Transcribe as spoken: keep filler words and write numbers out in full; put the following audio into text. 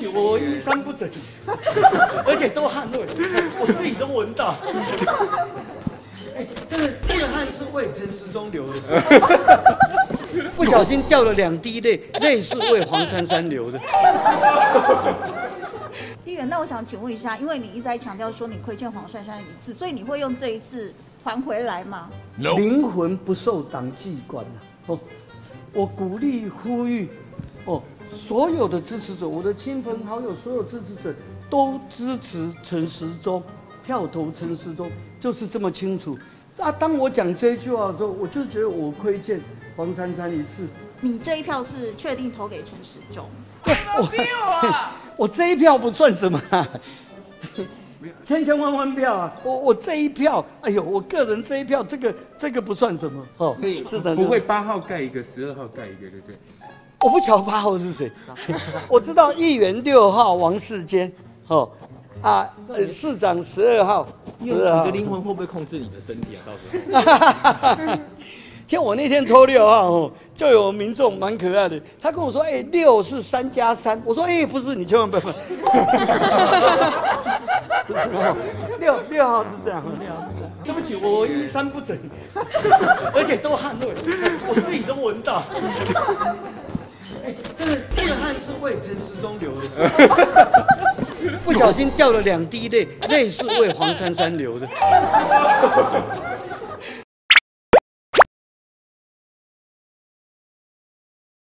起，我衣衫不整，而且都汗味，我自己都闻到。哎，这个这个汗是未陈时中流的，不小心掉了两滴泪，泪是为黄珊珊流的。议员，那我想请问一下，因为你一直在强调说你亏欠黄珊珊一次，所以你会用这一次还回来吗？ No. 灵魂不受党纪管啊！哦，我鼓励呼吁，哦，所有的支持者，我的亲朋好友，所有支持者都支持陈时中，票投陈时中，就是这么清楚。啊，当我讲这句话的时候，我就觉得我亏欠黄珊珊一次。你这一票是确定投给陈时中？对，我我这一票不算什么、啊。千千万万票啊！我我这一票，哎呦，我个人这一票，这个这个不算什么哦。所以是的，不会八号盖一个，十二号盖一个，对不对？我不晓得八号是谁，我知道议员六号王世坚，哦，啊，呃、市长十二号。因为你的灵魂会不会控制你的身体啊？到时候。像我那天抽六号哦，就有民众蛮可爱的，他跟我说：“哎、欸，六是三加三。”我说：“哎、欸，不是，你千万不要。不是哦”六六号是这样，六号是这样。对不起，我衣衫不整，而且都汗味，我自己都闻到。哎、欸，这个这个汗是为陈时中流的，不小心掉了两滴泪，泪是为黄珊珊流的。